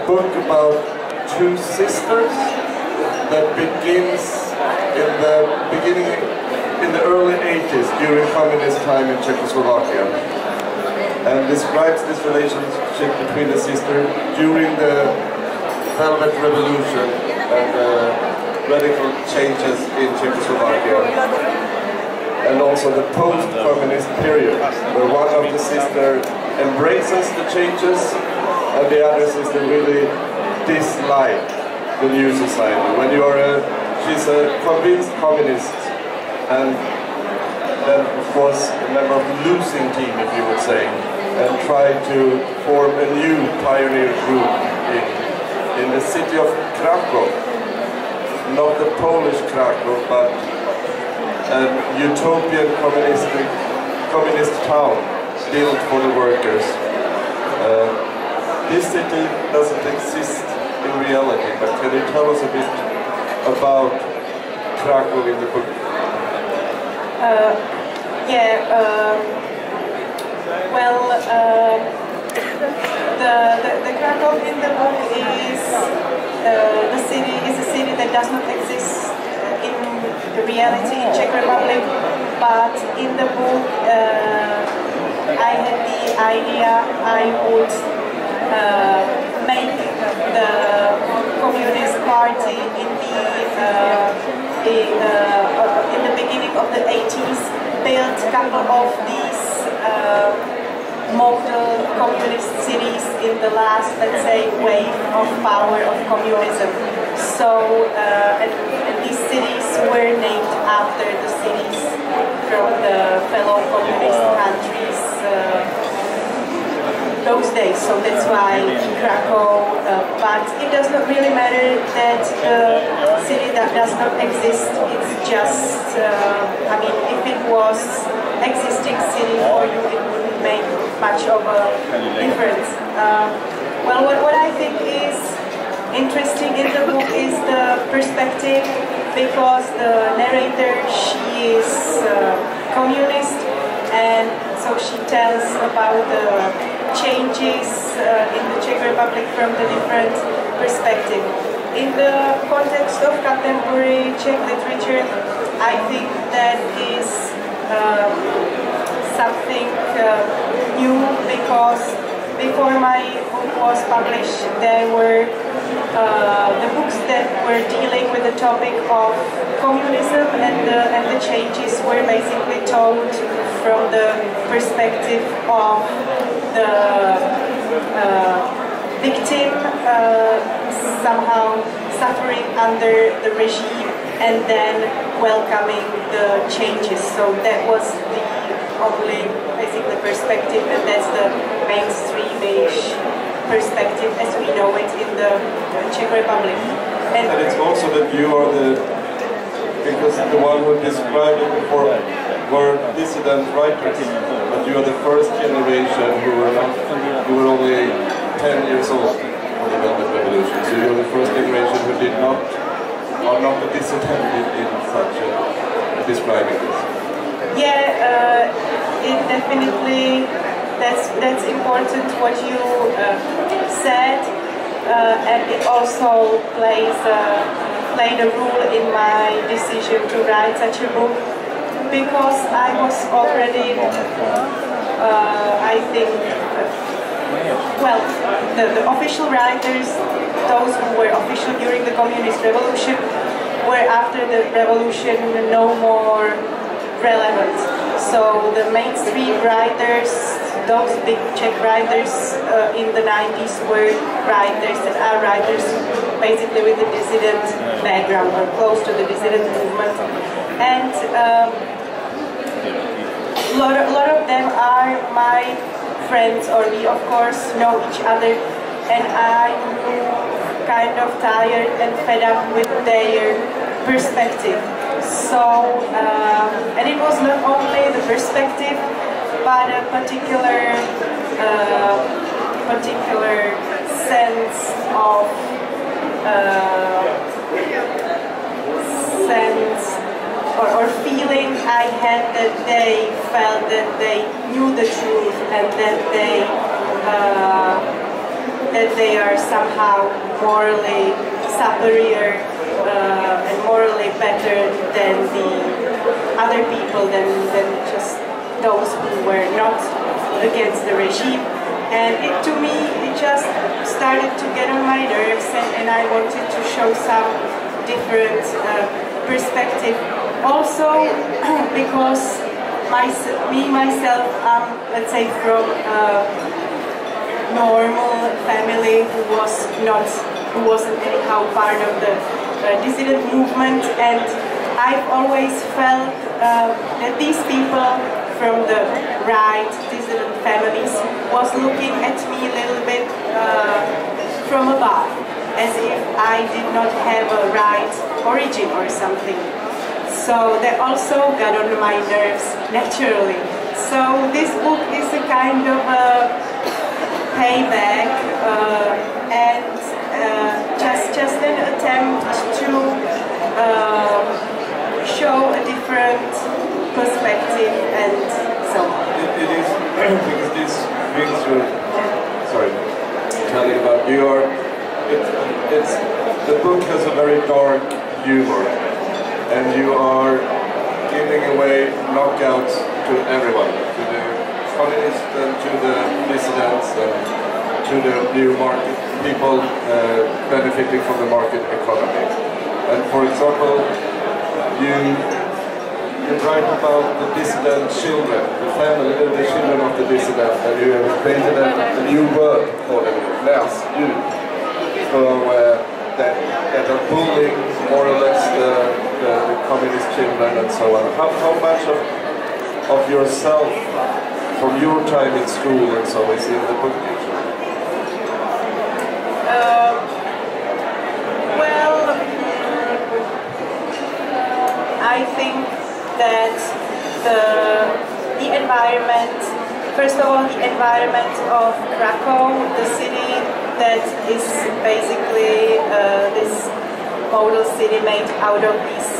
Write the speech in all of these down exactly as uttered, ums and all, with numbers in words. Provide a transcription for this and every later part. a book about two sisters that begins in the beginning in the early eighties during communist time in Czechoslovakia, and describes this relationship between the sisters during the Velvet Revolution and uh, radical changes in Czechoslovakia, and also the post-communist period where one of the sisters embraces the changes and the other sister really dislikes the new society. When you are a, she's a convinced communist, and then of course a member of the losing team, if you would say, and try to form a new pioneer group in, in the city of Krakow, not the Polish Krakow, but an utopian communistic, communist town built for the workers. Uh, this city doesn't exist in reality, but can you tell us a bit about Krakow in the book? Uh, yeah, uh, well, uh, the, the, the Krakow in the book is, uh, the city is a city that does not exist in reality in Czech Republic, but in the book uh, I had the idea I would uh, make the Communist Party in the uh, in, uh, in the beginning of the eighties built a couple of these uh, model communist cities in the last, let's say, wave of power of communism. So uh, and, and these cities were named after the cities from the fellow communist countries. Uh, those days, so that's why Krakow, uh, but it does not really matter that the uh, city that does not exist, it's just, uh, I mean, if it was existing city for you, it wouldn't make much of a difference. Uh, well, what, what I think is interesting in the book is the perspective, because the narrator, she is uh, communist, and so she tells about the changes uh, in the Czech Republic from the different perspective. In the context of contemporary Czech literature, I think that is uh, something uh, new, because before my book was published, there were uh, the books that were dealing with the topic of communism, and the, and the changes were basically told from the perspective of the uh, victim uh, somehow suffering under the regime and then welcoming the changes. So that was the only basically perspective, and that's the mainstreamish perspective as we know it in the Czech Republic. And, and it's also that you are the, because the one who described it before were dissident writers, but you are the first generation who were, not, who were only ten years old on the Velvet Revolution. So you are the first generation who did not, are not a dissident in such a, a describing this. Yeah, uh, it definitely, that's, that's important what you uh, said, uh, and it also plays uh, played a role in my decision to write such a book, because I was already, uh, I think, well, the, the official writers, those who were official during the Communist Revolution, were after the revolution no more relevant. So the mainstream writers, those big Czech writers uh, in the nineties were writers that are writers basically with a dissident background or close to the dissident movement. And um, A lot, lot of them are my friends, or we of course know each other, and I'm kind of tired and fed up with their perspective. So, uh, and it was not only the perspective, but a particular, uh, particular sense of uh, sense. Or, or feeling I had that they felt that they knew the truth and that they uh, that they are somehow morally superior uh, and morally better than the other people, than, than just those who were not against the regime. And it, to me, it just started to get on my nerves, and, and I wanted to show some different uh, perspective. Also, because my, me, myself, I'm, let's say, from a normal family who was not, who wasn't anyhow part of the uh, dissident movement, and I've always felt uh, that these people from the right, dissident families, was looking at me a little bit uh, from above, as if I did not have a right origin or something. So that also got on my nerves naturally. So this book is a kind of a payback uh, and uh, just just an attempt to uh, show a different perspective and so on. It, it is because this brings you. Sorry, telling about New York. It, it's the book has a very dark humor. And you are giving away knockouts to everyone, to the communists and to the dissidents and to the new market people uh, benefiting from the market economy. And for example, you, you write about the dissident children, the family, the children of the dissident, and you have created a, a new word for them, less you, so, uh, that, that are bullying more or less the The, the communist children and so on. How, how much of, of yourself from your time in school and so is in the book? Um, well, I think that the, the environment, first of all, the environment of Krakow, the city that is basically uh, this model city made out of these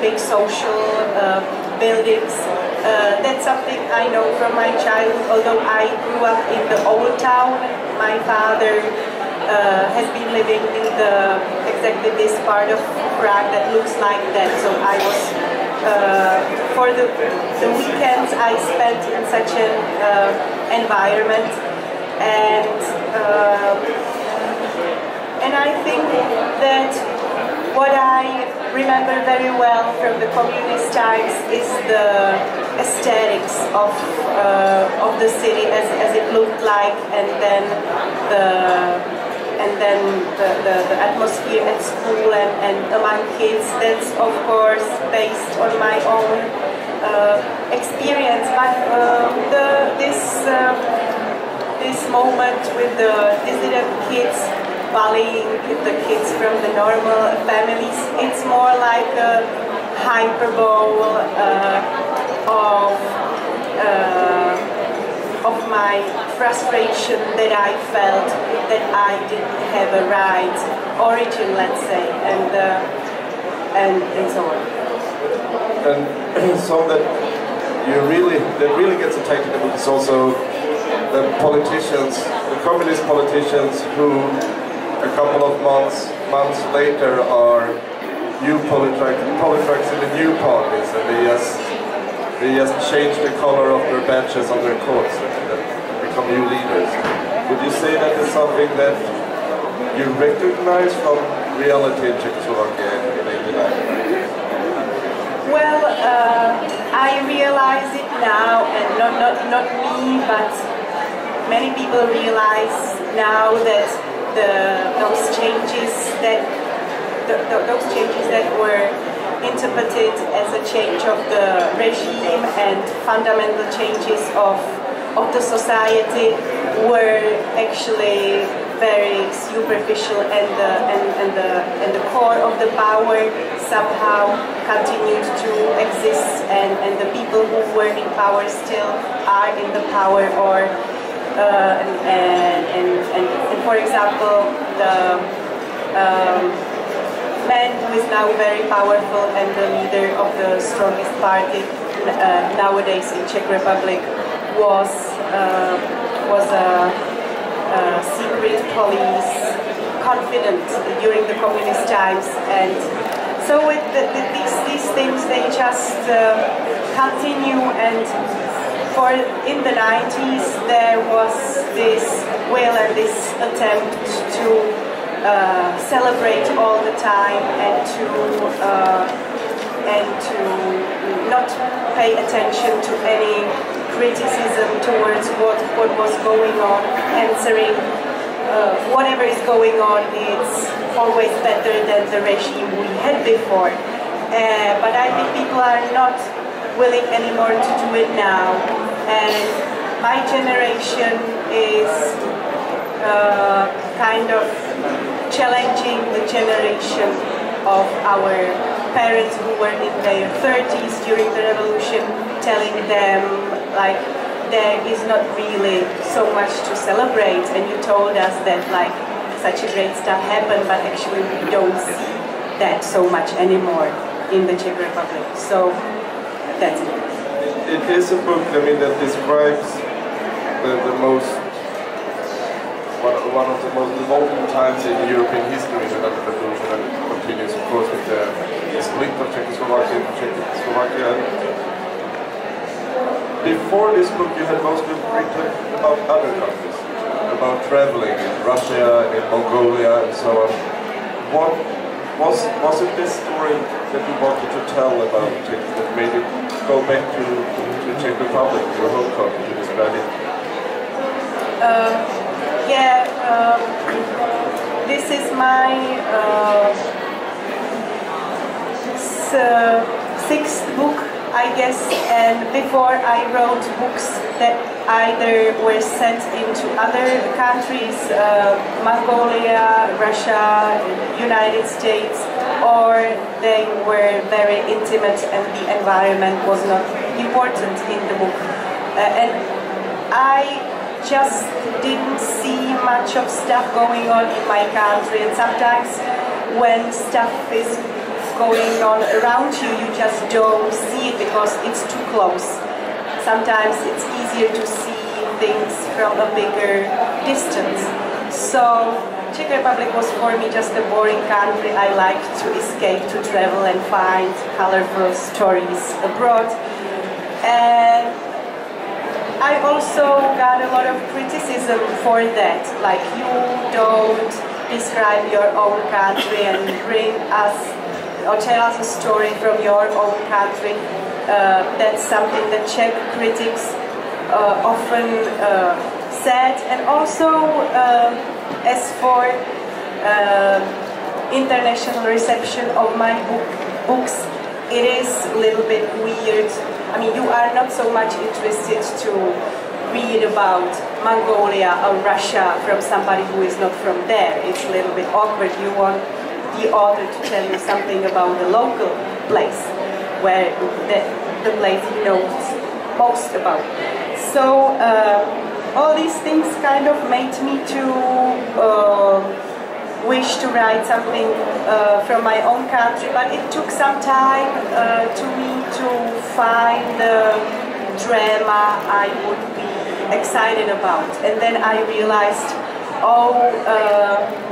big social uh, buildings. Uh, that's something I know from my childhood, although I grew up in the old town. My father uh, has been living in the exactly this part of Prague that looks like that, so I was, uh, for the, the weekends I spent in such an uh, environment, and uh, And I think that what I remember very well from the communist times is the aesthetics of uh, of the city as, as it looked like, and then the and then the, the, the atmosphere at school and, and among kids. That's of course based on my own uh, experience, but uh, the, this uh, this moment with the dissident kids, bullying the kids from the normal families, it's more like a hyperbole uh, of, uh, of my frustration that I felt that I didn't have a right origin, let's say, and, uh, and, and so on. And so that you really, that really gets attacked in the book is also the politicians, the communist politicians who a couple of months months later are new politics politics in the new parties, and they just they just change the color of their badges on their coats and become new leaders. Would you say that is something that you recognize from reality in Czechoslovakia in eighty-nine? Well, uh, I realize it now, and not not not me, but many people realize now that The, those changes that the, the, those changes that were interpreted as a change of the regime and fundamental changes of of the society were actually very superficial, and the and, and the and the core of the power somehow continued to exist, and, and the people who were in power still are in the power, or Uh, and, and, and, and for example, the um, man who is now very powerful and the leader of the strongest party uh, nowadays in Czech Republic was uh, was a uh, secret police, confident during the communist times, and so with the, the, these, these things they just uh, continue. And for in the nineties there was this will and this attempt to uh, celebrate all the time and to uh, and to not pay attention to any criticism towards what, what was going on, answering uh, whatever is going on, it's always better than the regime we had before. Uh, but I think people are not willing anymore to do it now. And my generation is uh, kind of challenging the generation of our parents who were in their thirties during the revolution, telling them like there is not really so much to celebrate, and you told us that like such a great stuff happened, but actually we don't see that so much anymore in the Czech Republic. So that's it. It, it is a book, I mean, that describes the, the most one, one of the most evolving times in European history, the Velvet Revolution, and it continues, of course, with the split of Czechoslovakia and Czechoslovakia. Before this book you had mostly written about other countries, about traveling in Russia, in Mongolia and so on. What was, was it this story that you wanted to tell about Czech that made it go back to the Czech Republic, your home country, to describe it? Uh, yeah, uh, this is my uh, Uh, sixth book, I guess, and before I wrote books that either were sent into other countries, uh, Mongolia, Russia, United States, or they were very intimate and the environment was not important in the book. Uh, and I just didn't see much of stuff going on in my country, and sometimes when stuff is going on around you, you just don't see it because it's too close. Sometimes it's easier to see things from a bigger distance. So Czech Republic was for me just a boring country. I like to escape, to travel and find colorful stories abroad. And I also got a lot of criticism for that, like you don't describe your own country and bring us or tell us a story from your own country. Uh, that's something that Czech critics uh, often uh, said. And also, uh, as for uh, international reception of my book, books, it is a little bit weird. I mean, you are not so much interested to read about Mongolia or Russia from somebody who is not from there. It's a little bit awkward. You want the author to tell you something about the local place, where the, the place he knows most about. So uh, all these things kind of made me to uh, wish to write something uh, from my own country, but it took some time uh, to me to find the drama I would be excited about. And then I realized, oh, uh,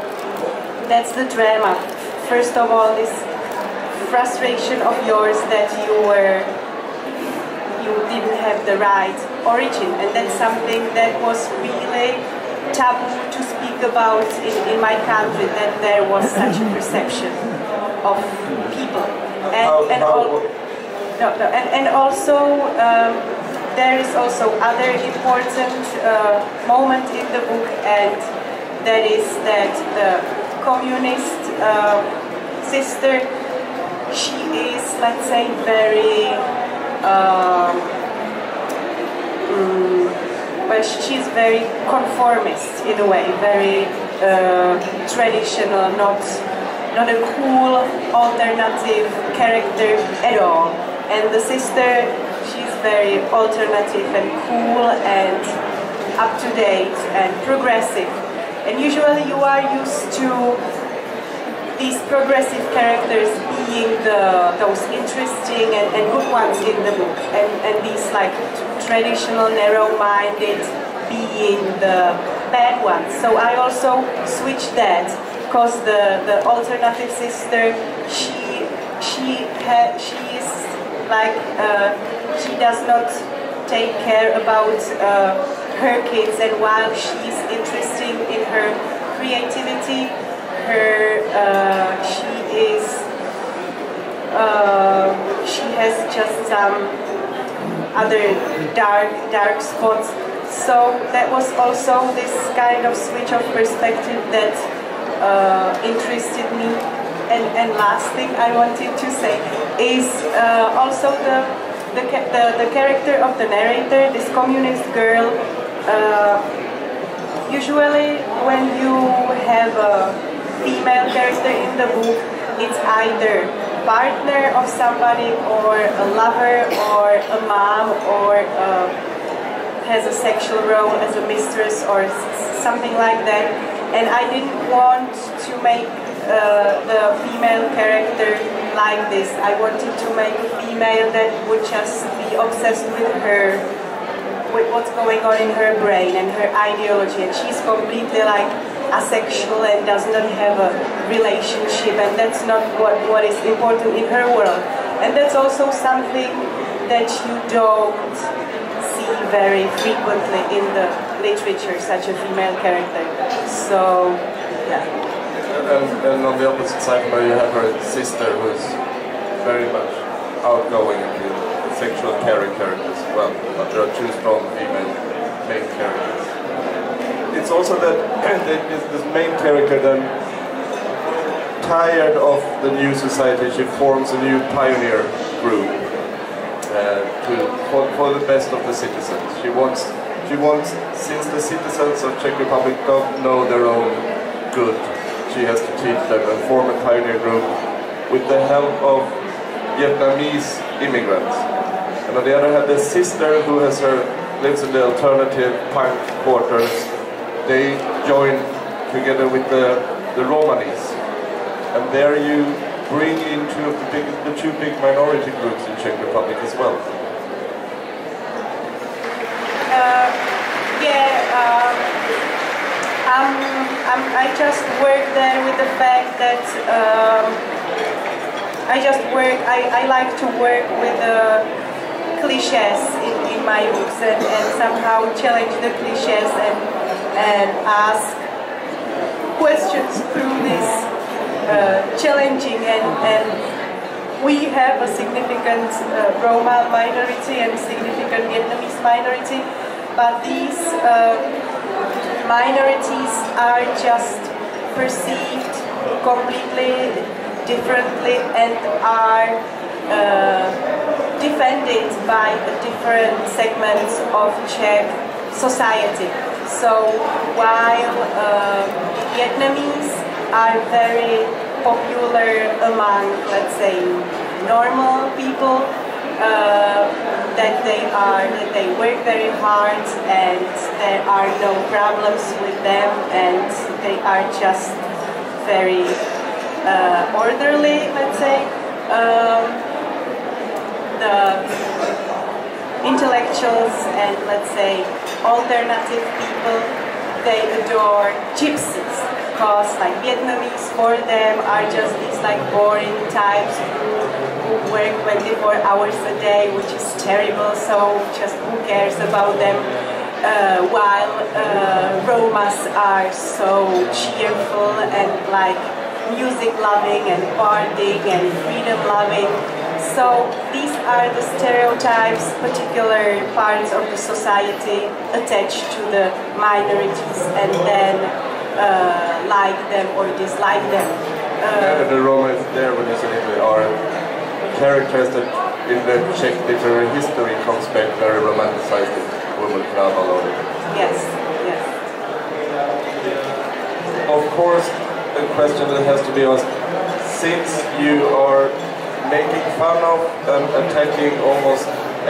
that's the drama. First of all, this frustration of yours that you were, you didn't have the right origin, and that's something that was really taboo to speak about in, in my country. That there was such a perception of people, and and all, no, no, and, and also um, there is also other important uh, moment in the book, and that is that the communist uh, sister, she is, let's say, very, uh, um, well, she's very conformist in a way, very uh, traditional, not, not a cool alternative character at all. And the sister, she's very alternative and cool and up-to-date and progressive. And usually you are used to these progressive characters being the, those interesting and, and good ones in the book, and, and these like traditional narrow-minded being the bad one. So I also switched that, because the, the alternative sister, she she ha, she is like uh, she does not take care about uh, her kids, and while she's interesting in her creativity, her uh, she is uh, she has just some other dark dark spots. So that was also this kind of switch of perspective that uh, interested me. And, and last thing I wanted to say is uh, also the the, the the character of the narrator, this communist girl. Uh, usually, when you have a female character in the book, it's either partner of somebody, or a lover, or a mom, or a, has a sexual role as a mistress, or something like that. And I didn't want to make Uh, the female character like this. I wanted to make a female that would just be obsessed with her, with what's going on in her brain and her ideology, and she's completely like asexual and does not have a relationship, and that's not what, what is important in her world. And that's also something that you don't see very frequently in the literature, such a female character. So, yeah. And, and on the opposite side, where you have her sister, who is very much outgoing and the sexual caring characters as well, but there are two strong female main characters. It's also that this main character then, tired of the new society, she forms a new pioneer group uh, to, for, for the best of the citizens. She wants, she wants, since the citizens of Czech Republic don't know their own good, she has to teach them and form a pioneer group with the help of Vietnamese immigrants. And on the other hand, the sister, who has her, lives in the alternative punk quarters, they join together with the, the Romanis. And there you bring in two of the, big, the two big minority groups in Czech Republic as well. Uh, yeah. Um... Um, um, I just work there with the fact that um, I just work, I, I like to work with the cliches in, in my books, and, and somehow challenge the cliches and, and ask questions through this uh, challenging. And, and we have a significant uh, Roma minority and significant Vietnamese minority, but these uh, minorities are just perceived completely differently and are uh, defended by different segments of Czech society. So while uh, Vietnamese are very popular among, let's say, normal people, Uh, that they are, that they work very hard and there are no problems with them, and they are just very uh, orderly, let's say. Um, the intellectuals and, let's say, alternative people, they adore gypsies, because like Vietnamese for them are just these like boring types who work twenty-four hours a day, which is terrible, so just who cares about them, uh, while uh, Romas are so cheerful and like music loving and partying and freedom loving. So these are the stereotypes particular parts of the society attached to the minorities and then uh, like them or dislike them. Uh, yeah, the Romas there when you say they are characters that in the Czech literary history comes back very romanticized woman Krava. Yes, yes. Of course, the question that has to be asked, since you are making fun of and attacking almost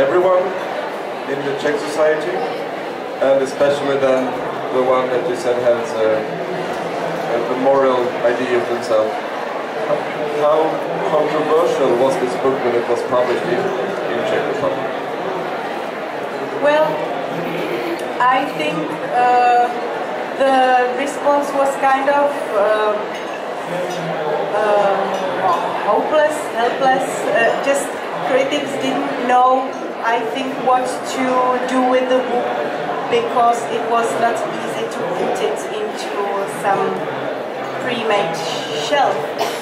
everyone in the Czech society, and especially then the one that you said has a, a moral idea of themselves, how controversial was this book when it was published in, in Czech Republic? Well, I think uh, the response was kind of uh, uh, hopeless, helpless. Uh, just critics didn't know, I think, what to do with the book, because it was not easy to put it into some pre-made shelf.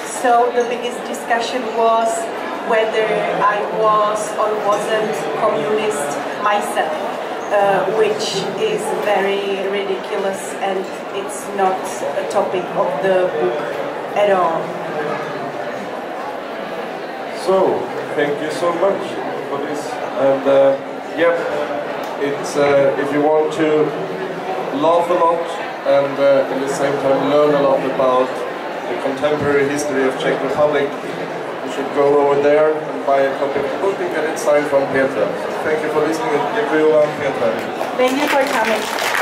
So the biggest discussion was whether I was or wasn't communist myself, uh, which is very ridiculous, and it's not a topic of the book at all. So, thank you so much for this, and uh, yep, it's, uh, if you want to laugh a lot and uh, at the same time learn a lot about the contemporary history of Czech Republic, you should go over there and buy a copy of the book and get it signed from Petra. Thank you for listening, and děkuji vám, Petra. Thank you for coming.